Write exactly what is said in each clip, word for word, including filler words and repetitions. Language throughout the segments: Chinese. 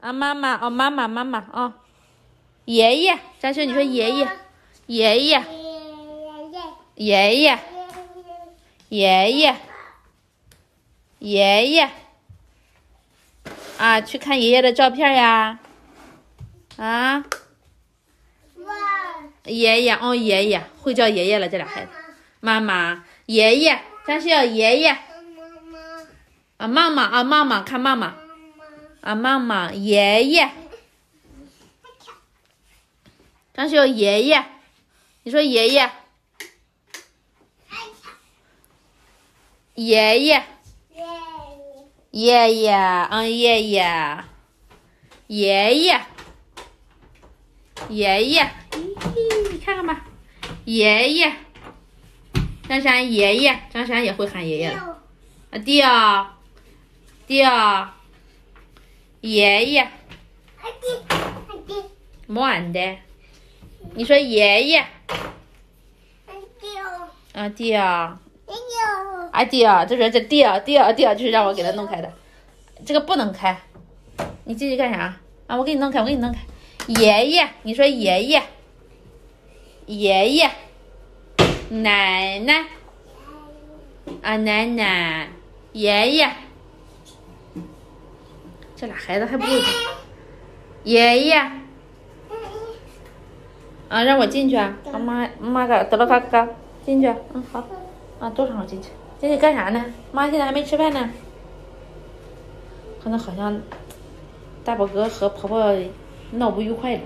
啊，妈妈，哦，妈妈，妈妈，哦，爷爷，张轩，你说爷爷，爷爷，爷爷，爷爷，爷爷，啊，去看爷爷的照片呀，啊，爷爷，哦，爷爷，会叫爷爷了，这俩孩子，妈妈，爷爷，张轩要爷爷，啊，妈妈，啊，妈妈，看妈妈。啊，妈妈，爷爷，张学友爷爷，你说爷爷，爷爷，爷爷，嗯，爷爷，爷爷，爷爷，你看看吧，爷爷，张山爷爷，张山也会喊爷爷了，啊，弟哦，弟哦。爷爷，莫安的，你说爷爷，阿弟啊，阿弟啊，就是这弟啊，弟啊，弟啊，就是让我给他弄开的，这个不能开，你进去干啥啊？我给你弄开，我给你弄开。爷爷，你说爷爷，爷爷，奶奶，啊奶奶，爷爷。这俩孩子还不会走，爷爷，啊，让我进去啊！啊妈妈嘎，得了嘎嘎，进去，嗯好，啊，都让我进去，进去干啥呢？妈现在还没吃饭呢，可能好像大宝哥和婆婆闹不愉快了。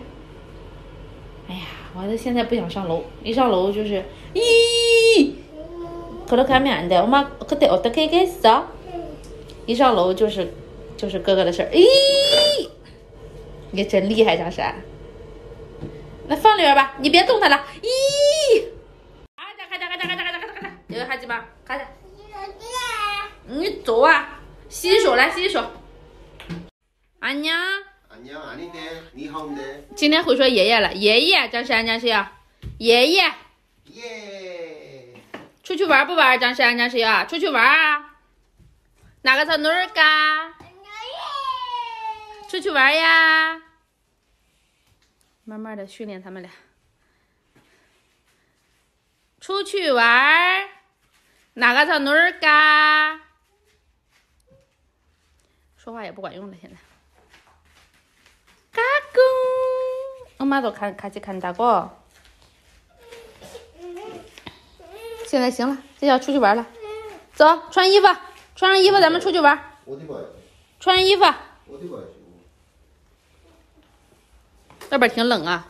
哎呀，我这现在不想上楼，一上楼就是咦，可乐看面的，我妈可得我得开开啥？一上楼就是。就是哥哥的事儿，咦，你真厉害，张山。那放里边吧，你别动它了。咦，啊，这看这看这看这看这看这看，有孩子吗？看着。你走啊，洗手来洗手。俺娘。俺娘俺的，你好的。今天会说爷爷了，爷爷，张山张谁啊？爷爷。耶。出去玩不玩？张山张谁啊？出去玩啊？哪个操哪儿干？出去玩呀！慢慢的训练他们俩。出去玩，哪个操哪儿干？说话也不管用了，现在。嘎咕，我妈都看看去看大哥。现在行了，这要出去玩了。走，穿衣服，穿上衣服，咱们出去玩。穿上衣服。外边挺冷啊，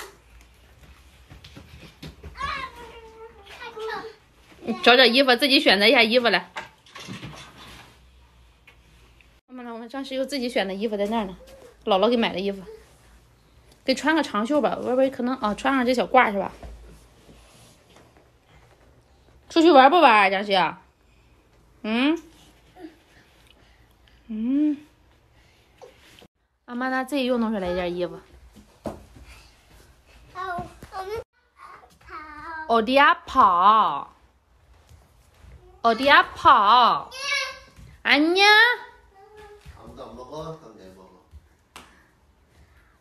你找找衣服，自己选择一下衣服来。我们我们张石又自己选的衣服在那儿呢，姥姥给买的衣服，给穿个长袖吧，外边可能啊、哦、穿上这小褂是吧？出去玩不玩、啊，张石？嗯，嗯。阿妈呢自己又弄出来一件衣服。奥迪亚跑，奥迪亚跑，俺娘。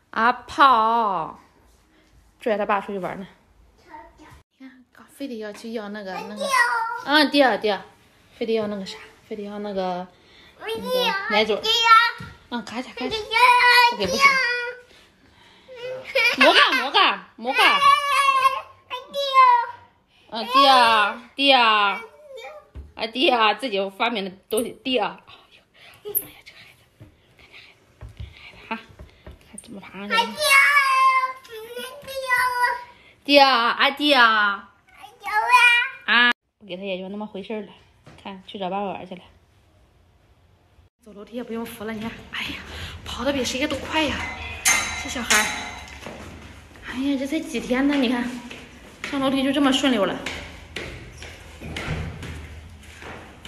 啊跑，拽他爸出去玩呢。你看，刚非得要去要那个那个，嗯，掉掉，非得要那个啥，非得要那个奶嘴。嗯，咔嚓咔嚓，我给不行。摩嘎摩嘎摩嘎，啊弟啊弟啊，啊弟啊，自己发明的东西弟啊。哎呦，哎呀，这孩子，看这孩子，看这孩子哈，看怎么爬上去。弟啊啊弟啊，啊，我给他也就那么回事了。看，去找爸爸玩去了。走楼梯也不用扶了，你看，哎呀，跑得比谁都快呀！这小孩，哎呀，这才几天呢，你看，上楼梯就这么顺溜了。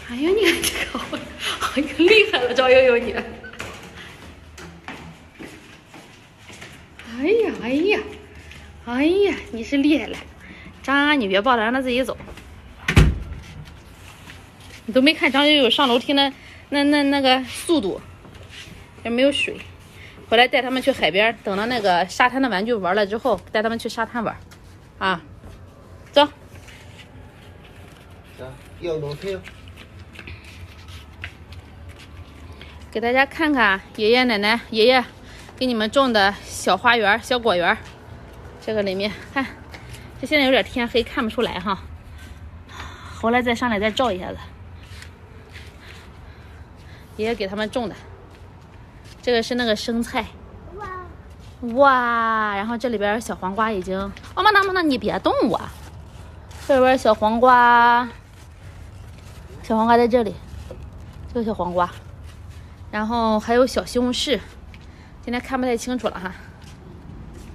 哎呀，你看这个，好厉害了，赵悠悠你！哎呀，哎呀，哎呀，你是厉害了，张安安你别抱了，让他自己走。你都没看张悠悠上楼梯呢。那那那个速度，也没有水，回来带他们去海边，等到那个沙滩的玩具玩了之后，带他们去沙滩玩，啊，走。给大家看看爷爷奶奶、爷爷给你们种的小花园、小果园。这个里面看，这现在有点天黑，看不出来哈。回来再上来再照一下子。爷爷给他们种的，这个是那个生菜。哇，哇！然后这里边小黄瓜已经……哦妈，那妈那你别动我。这里边小黄瓜，小黄瓜在这里，这个小黄瓜，然后还有小西红柿，今天看不太清楚了哈。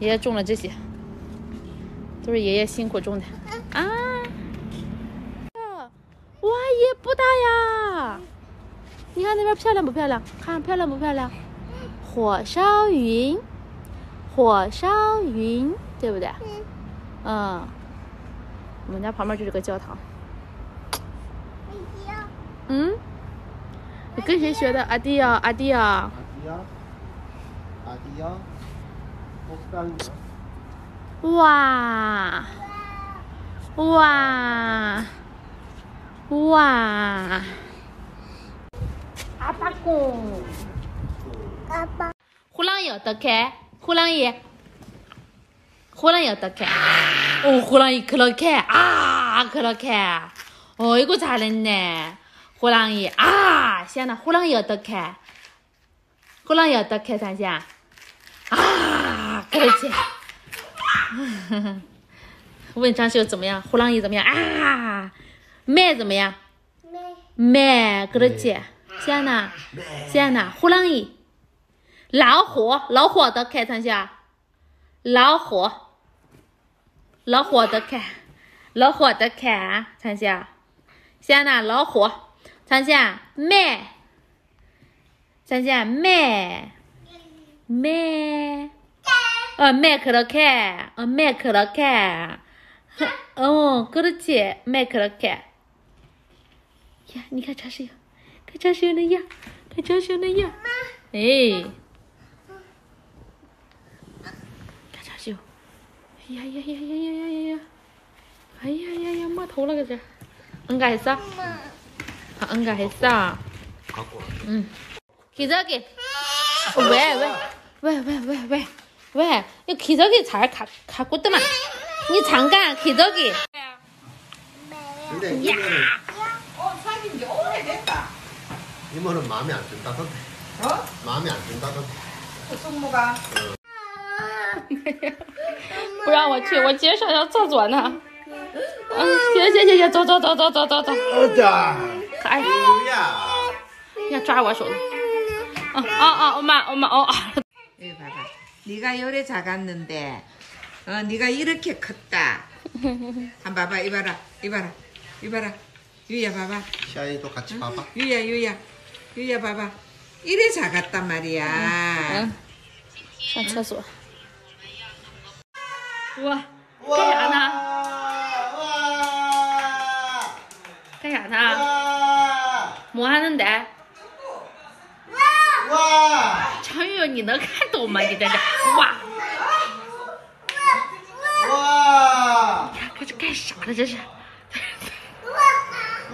爷爷种了这些，都是爷爷辛苦种的啊。哇，也不大呀！你看那边漂亮不漂亮？看漂亮不漂亮？火烧云，火烧云，对不对？嗯。我们家旁边就是个教堂。嗯。你跟谁学的？阿迪呀，阿迪呀。阿迪呀，阿迪呀。哇哇哇！阿巴公，阿巴，胡浪有得开，胡浪也，胡浪有得开，哦，胡浪也可乐开啊，可乐开，哦，一个咋了呢？胡浪也啊，现在胡浪有得开，胡浪有得开三下啊。客气，问张秀怎么样？胡浪姨怎么样啊？麦怎么样？麦，客气。现在，现在，胡浪姨，老虎，老虎的开场下，老虎，老虎的开，老虎的开场下，现在老虎，场下麦，场下麦，麦。어, 매 그렇게, 어, 매 그렇게, 어, 그렇지, 매 그렇게. 야, 니가 자수요, 그 자수요는 야, 그 자수요는 야. 에이, 그 자수요. 야, 야, 야, 야, 야, 야, 야. 아야, 야, 야, 엄마 더 올라가자. 응가했어? 아, 응가했어. 응. 기저귀. 왜, 왜, 왜, 왜, 왜, 왜? 왜? 이 기저귀 잘 가, 갖고 있더만. 니 잠깐 기저귀. 근데 이거는 어, 사귄 지 오래됐다. 이모는 마음에 안 든다던데. 어? 마음에 안 든다던데. 그 숙모가. 不让我去，我接受要坐坐呢。嗯，行行行行，走走走走走走走。哎呀，可爱。要抓我手呢。哦哦哦，妈，妈哦。 네가 요래 작았는데, 어, 네가 이렇게 컸다. 한번 봐봐, 이봐라, 이봐라, 이봐라. 유야 봐봐. 샤이도 같이 봐봐. 응? 유야, 유야, 유야 봐봐. 이래 작았단 말이야. 샤차소. 우와, 가야나. 우와, 가야나. 뭐 하는데? 와! 장유연, 你能看懂吗？你在这哇哇哇！看这干啥了？这是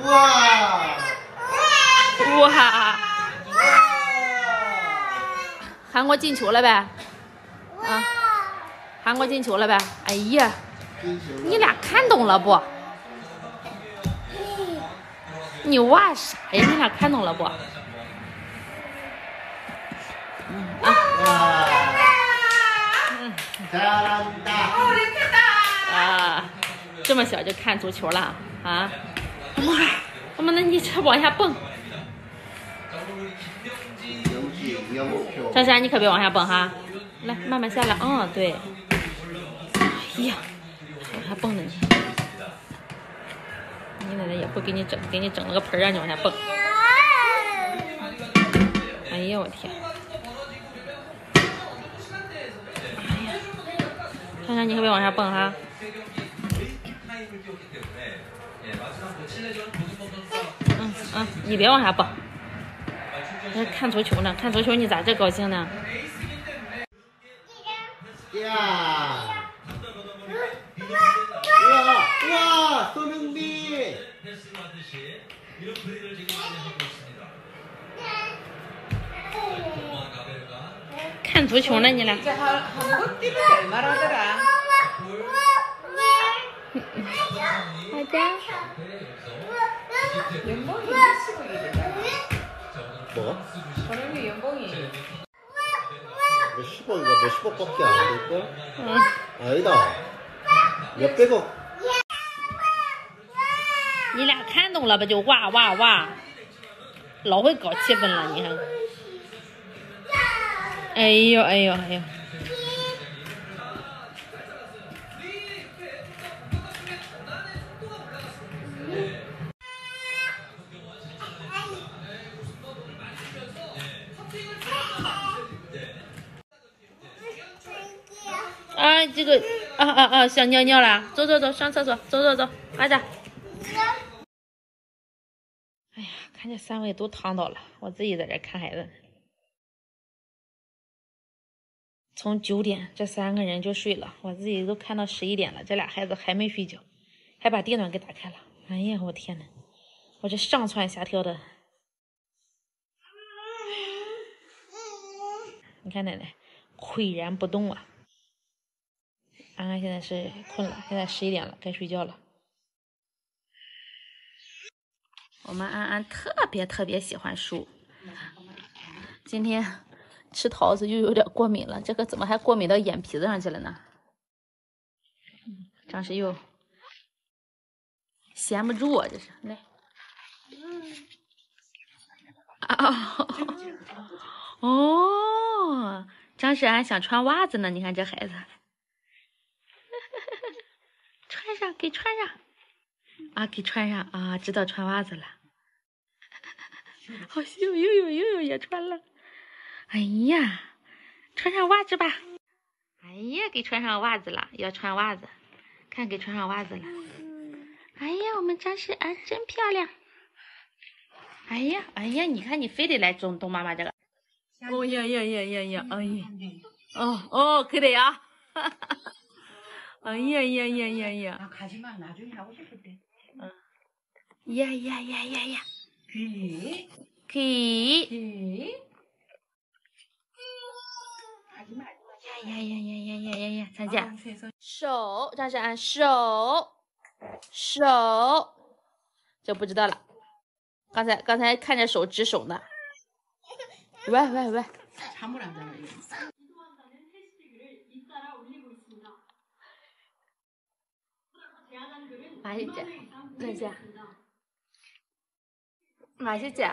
哇！韩国进球了呗？啊，韩国进球了呗？哎呀，你俩看懂了不？你哇啥呀？你俩看懂了不？ 啊，这么小就看足球了啊！妈，我们那你这往下蹦，张珊你可别往下蹦哈，来慢慢下来，嗯对。哎呀，往下蹦呢你，你奶奶也不给你整，给你整了个盆让你往下蹦。哎呀我天！ 看看你会不会往下蹦哈？嗯嗯，你别往下蹦。看足球呢，看足球你咋这高兴呢？ 야. 우와, 우와, 손흥민. 패스를 하듯이 이런 플레이를 지금 하고 있습니다. 看足球呢你俩 뭐? 저놈이 연봉이 몇십억인가 몇십억밖에 안될걸? 응. 아니다 몇백억 你俩看懂了吧就哇哇哇老会搞气氛了你看 哎呦哎呦哎呦！啊，这个啊啊啊，想尿尿啦！走走走，上厕所，走走走，儿子。哎呀，看这三位都躺倒了，我自己在这看孩子。 从九点，这三个人就睡了，我自己都看到十一点了，这俩孩子还没睡觉，还把电暖给打开了。哎呀，我天呐，我这上蹿下跳的。你看奶奶岿然不动啊。安安现在是困了，现在十一点了，该睡觉了。我们安安特别特别喜欢书，今天。 吃桃子又有点过敏了，这个怎么还过敏到眼皮子上去了呢？张石又闲不住啊，这是来。啊哦哦，张石安想穿袜子呢，你看这孩子，穿上给穿上啊，给穿上啊，知道穿袜子了。好秀，悠悠悠悠也穿了。 哎呀，穿上袜子吧！哎呀，给穿上袜子了，要穿袜子，看给穿上袜子了。哎呀，我们张石安真漂亮！哎呀，哎呀，你看你非得来动动妈妈这个。哦呀呀呀呀呀！哎呀，哦哦，可得呀！哈哈。哎呀呀呀呀呀！嗯。呀呀呀呀呀！给给。 呀呀呀呀呀呀呀！参加手，张石安手手，这不知道了。刚才刚才看着手指手呢。喂喂喂！马小姐，马小姐，马小姐。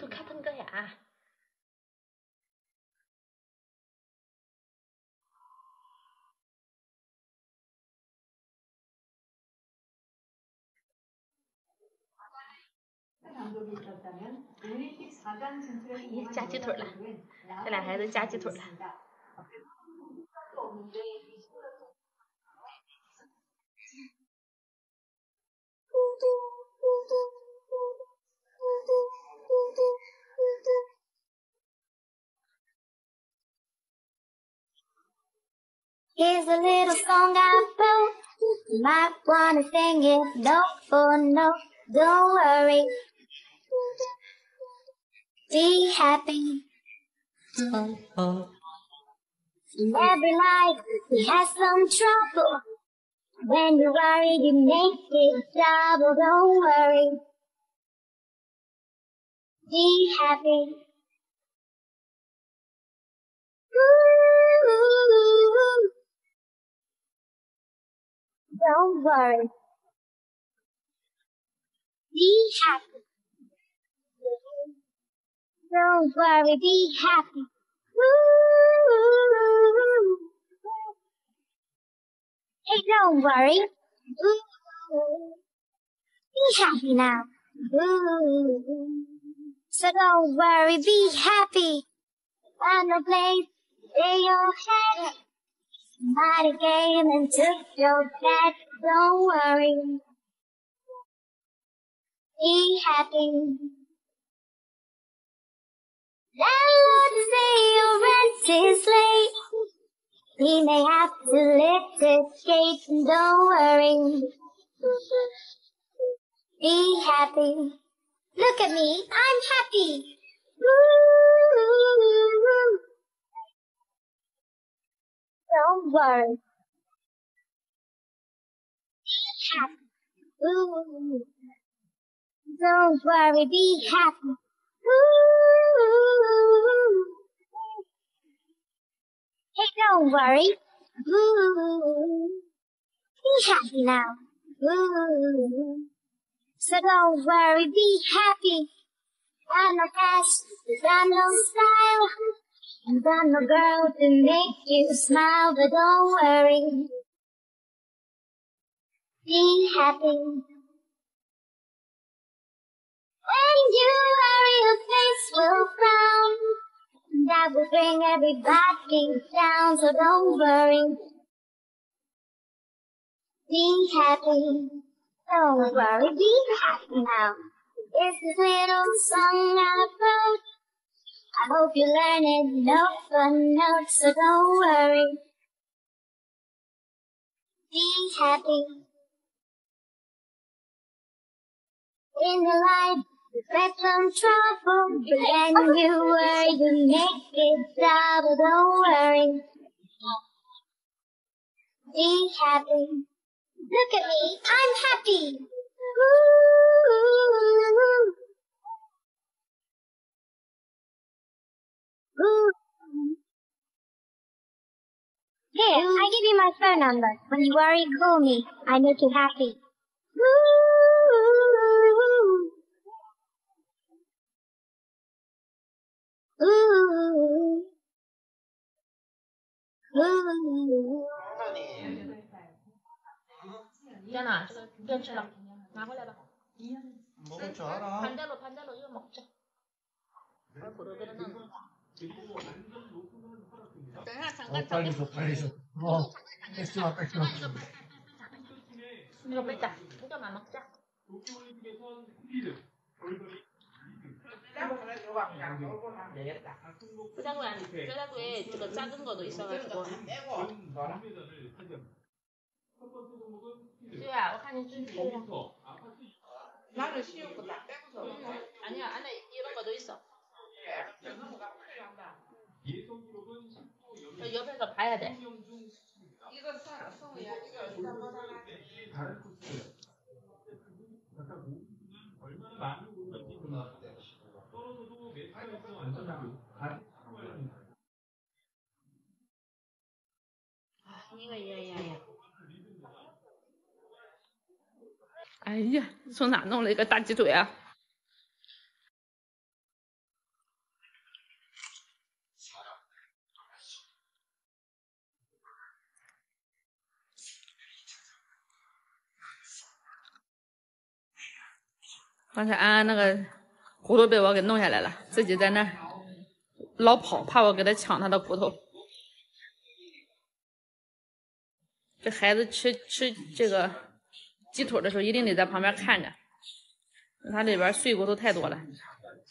都看疼个呀！咦，夹鸡腿了！这俩孩子夹鸡腿了。Here's a little song I wrote. You might wanna sing it note for note. Don't worry, be happy. Oh, oh. Every life has some trouble. When you worry, you make it double. Don't worry, be happy. Ooh. Don't worry. Be happy. Don't worry, be happy. Woo! Hey, don't worry. Woo! Be happy now. Woo! So don't worry, be happy. Find a place, lay your head. Somebody came and took your pet. Don't worry, be happy. Landlord, say your rent is late. We may have to litigate, don't worry. Be happy. Look at me, I'm happy. Ooh. Don't worry. Be happy. Ooh. Don't worry, be happy. Ooh. Hey, don't worry. Ooh. Be happy now. Ooh. So don't worry, be happy. I'm no cash, I'm no style, and I'm no girl to make you smile, but don't worry. Be happy. When you worry, your face will frown, and that will bring everybody down, so don't worry. Be happy. Don't worry, be happy now. It's this little song I wrote. I hope you learn it note for note, so don't worry. Be happy. In the light, refrain from trouble. When you worry, you make it double. Don't worry. Be happy. Look at me, I'm happy. Ooh. Ooh. Here, I give you my phone number. When you worry, call me. I make you happy. Ooh. Ooh. Ooh. 있잖아, 이현철아, 나올래라. 먹을 줄 알아. 반대로, 반대로 이거 먹자. 어, 빨리 줘, 빨리 줘. 어, 뺏지 마, 뺏지 마. 이거 뺏자. 이거 마 먹자. 짜장면 안 돼. 짜장면에 이거 작은 거도 있어가지고. 수야, 어하니 좀 줘. 나는 쉬운 거 다 빼고서. 아니야, 안에 이런 거도 있어. 저 옆에서 봐야 돼. 이거 써, 써야 이거. 다른 코스. 약간 모으는 얼마나 많은 분들이 있구나. 떨어져도 메타에서 안전하고 가능한 거야. 아, 이거 야야야. 哎呀，从哪弄了一个大鸡腿啊？刚才安安那个骨头被我给弄下来了，自己在那老跑，怕我给他抢他的骨头。这孩子吃吃这个。 鸡腿的时候一定得在旁边看着，它里边碎骨头太多了，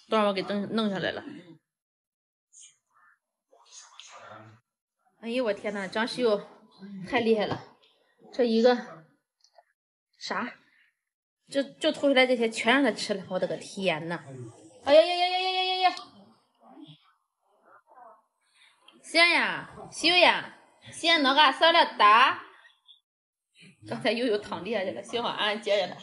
都让我给弄弄下来了。哎呦我天呐，张西柚太厉害了，这一个啥，就就偷下来这些全让他吃了，我的个天呐！哎呀呀呀呀呀呀呀！先呀，西柚呀，先那个烧了打。 刚才悠悠躺地下去了，幸好安安接着他。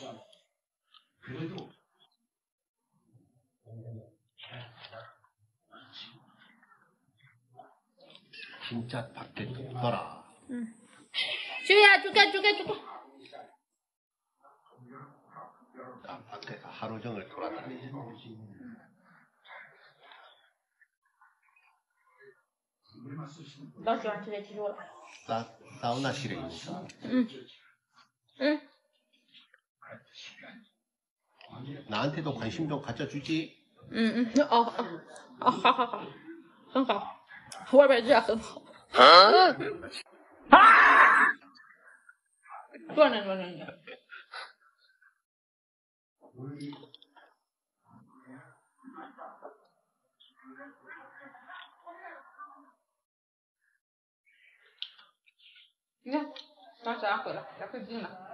嗯，悠呀，住开，住开，住开。老喜欢吃这鸡肉了。哪哪有那鸡肉？嗯。 응. 나한테도 관심 좀 가져주지. 응응. 어, 어, 어, 하하하. 很好，外边热很好。啊！多冷多冷的。你看，当时俺回来，咱回京了。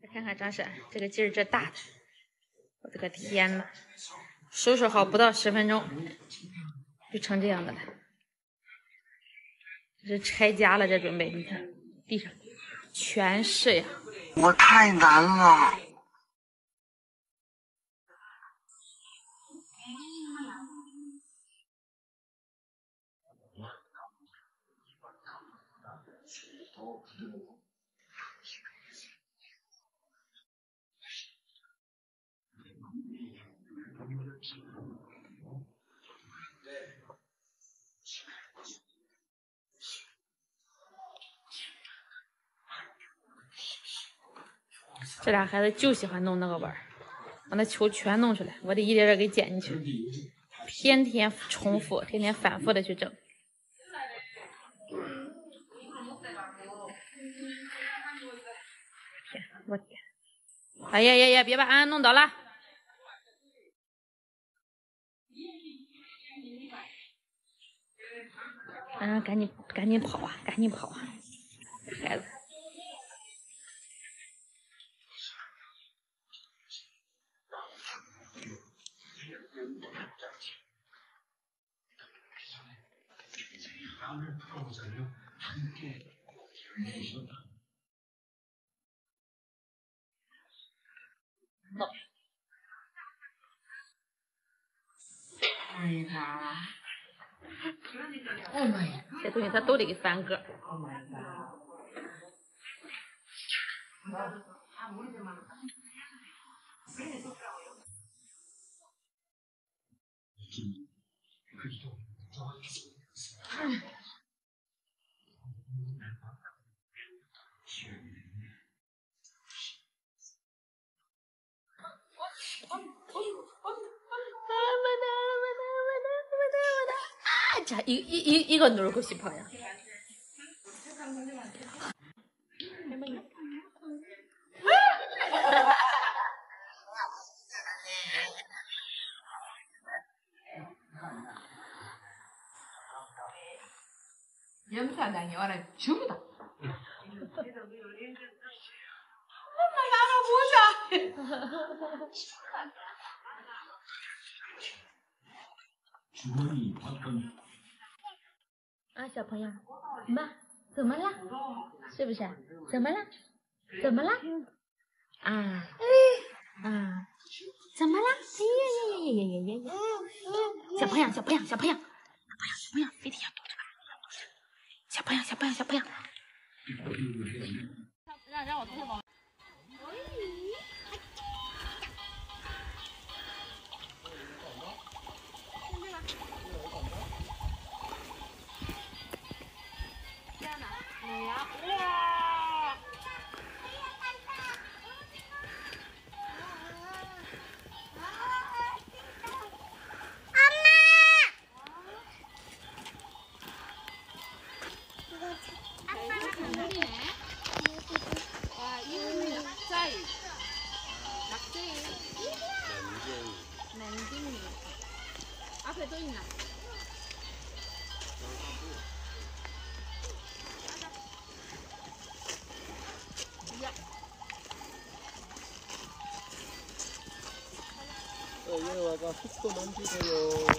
来看看张婶，这个劲儿这大的，我的个天呐！收拾好不到十分钟，就成这样的了。这是拆家了，这准备，你看地上全是呀！我太难了。 这俩孩子就喜欢弄那个玩儿，把那球全弄出来，我得一点点给捡进去，天天重复，天天反复的去整。 我天！哎呀呀呀！别把安安弄倒了！安安，赶紧赶紧跑啊！赶紧跑啊！孩子，嗯 这东西他都得给三个。자, 이, 이, 이, 이건 놀고 싶어요. 염소한 양이 와라, 전부 다. 엄마, 나가 보자. 啊，小朋友，妈，怎么了？是不是？怎么了？怎么了？啊，啊，怎么了？哎呀呀呀呀呀呀！小朋友，小朋友，小朋友，小朋友，小朋友，非得要躲着吧？小朋友，小朋友，小朋友，让让我同学帮。 얘네가 흙도 만지세요.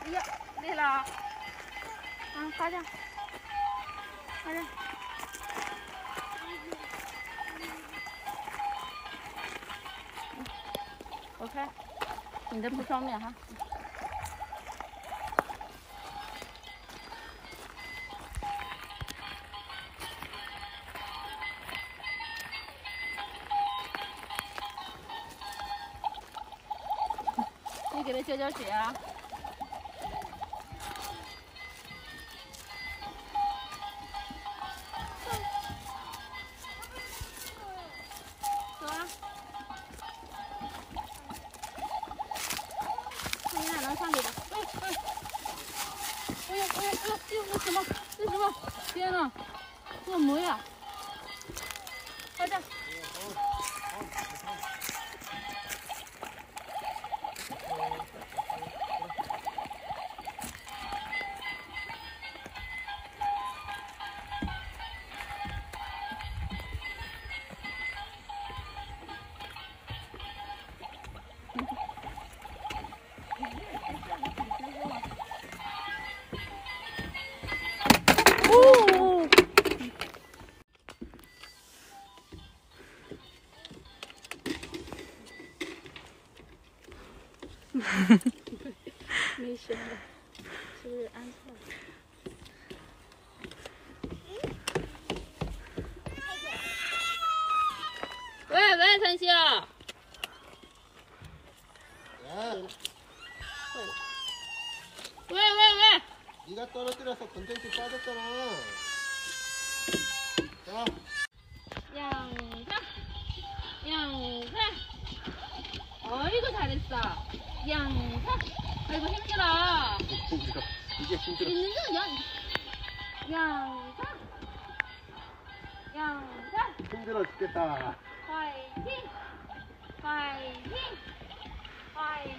哎呀，累了啊！啊，趴下，趴下。我开，你的不方便哈。 给他浇浇水啊！走啊！看你俩能上去吧？哎哎！哎呀哎呀哎呀！这什么？这什么？天哪！这么呀？快点！ 没声了，是不是安错了？喂喂，晨曦，喂喂喂！你个多了多了，肯定是抓得到了，走吧。양사，양사，어이구 잘했어. 양사 아이고 힘들어 힘들어 이게 힘들어 있는 거 양 양사 양사 힘들어 죽겠다 파이팅 파이팅 파이팅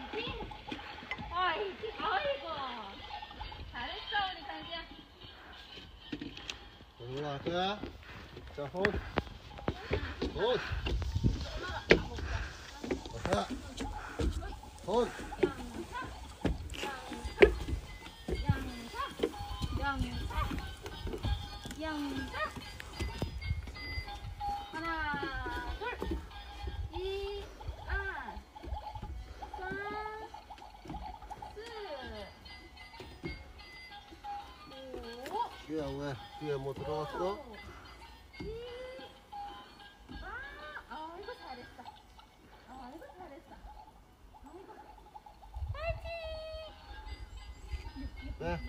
파이팅 아이고 잘했어 우리 강지야 올라가 자 혼 혼 올라가 혼 양사 하나 둘 이 아 사 스 오 뒤에 왜 뒤에 뭐 들어갔어? 네.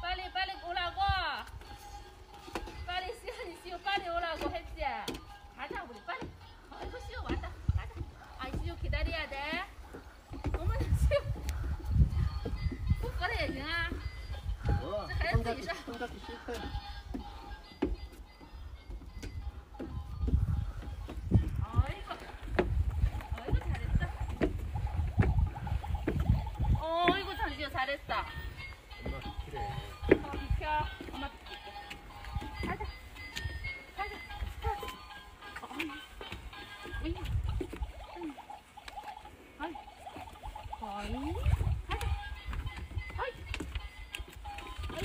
빨리 빨리 오라고. 빨리 시원이 시원 빨리 오라고 했지. 가자 우리 빨리. 아이고 시원 왔다. 가자. 아 시원 기다려야 돼. 어머나 시원. 또 걸어야지. 어. 손잡기 손잡기 실패. 아이고. 아이고 잘했어. 어이구 잘했어 잘했어. 엄마 비킬게. 가자. 가자. 어, 어이. 어이. 어이. 어이. 가자. 어이. 어이. 어이. 어이.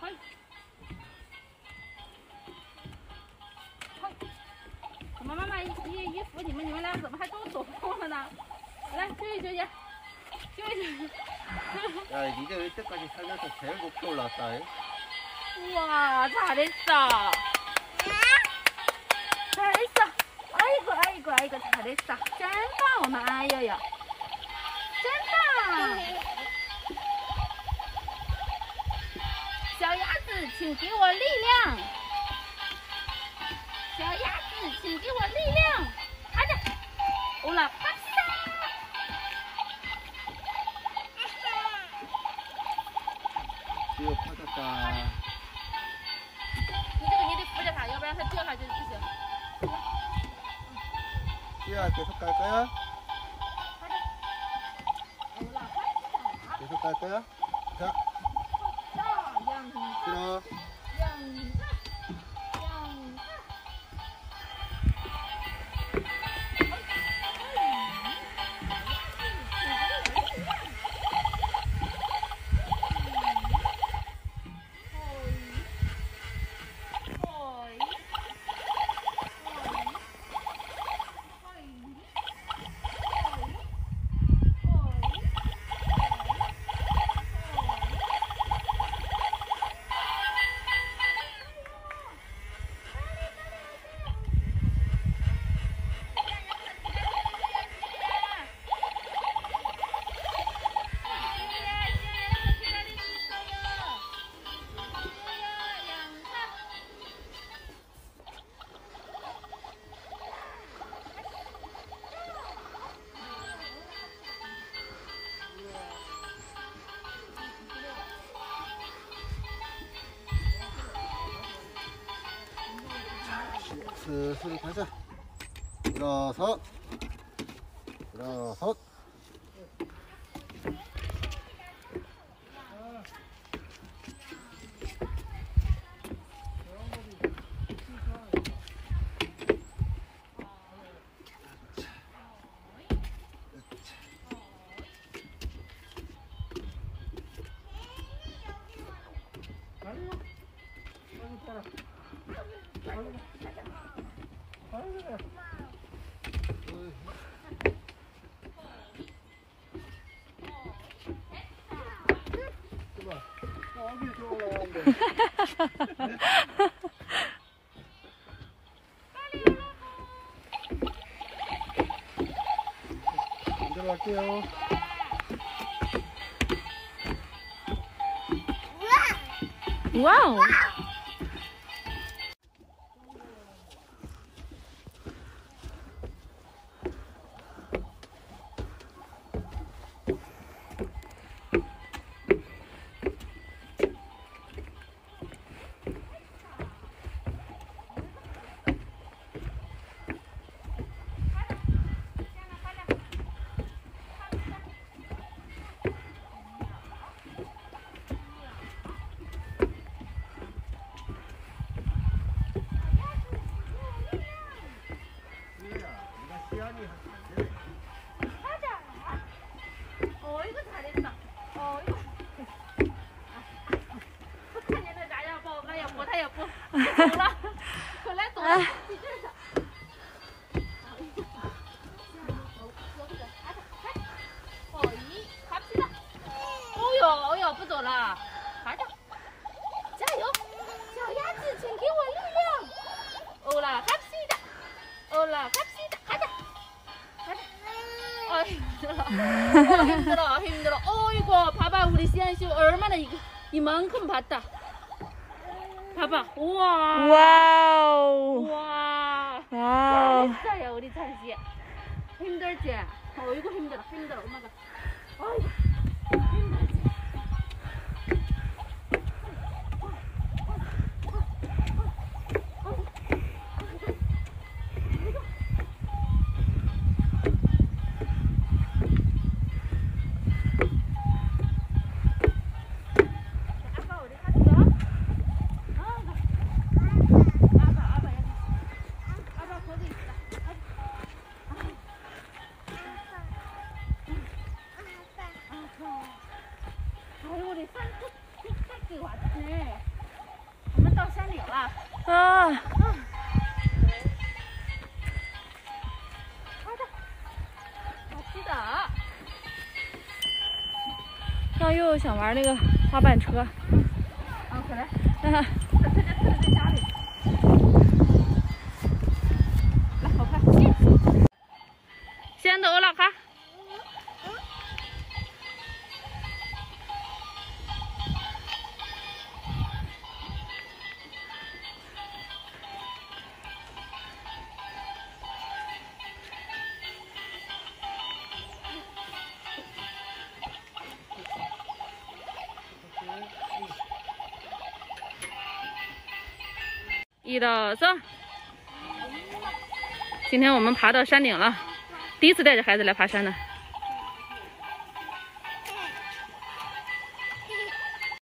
어이. 어이. 엄마妈妈一一扶你们，你们俩怎么还都走过了呢？来休息休息，休息休息。 야, 니가 이때까지 살면서 제일 높게 올라왔다. 우와, 잘했어. 잘했어. 아이고, 아이고, 아이고, 잘했어. 짠다, 엄마, 아이야. 짠다. 小鸭子，请给我力量。小鸭子。请给我力量。啊的，欧拉巴萨。又趴着打。你这个你得扶着它，要不然它掉下去不行。对呀，给它改改呀。好的。欧拉巴萨。给它改改呀，看。大样子。对喽。样子。 슬슬 가자. 일어서, 일어서. 안녕하세요. 와우. 힘들어 힘들어. 어이구 봐봐 우리 시안씨 얼마나 이, 이만큼 봤다. 봐봐. 우와. 와우. 우와. 와우. 잘했어요 우리 찬씨. 힘들지? 어이구 힘들어 힘들어. 엄마가. 어이구. 힘들지?又想玩那个滑板车，啊，可来，哈在家里，来，好看，先走了哈。一到三。今天我们爬到山顶了，第一次带着孩子来爬山呢。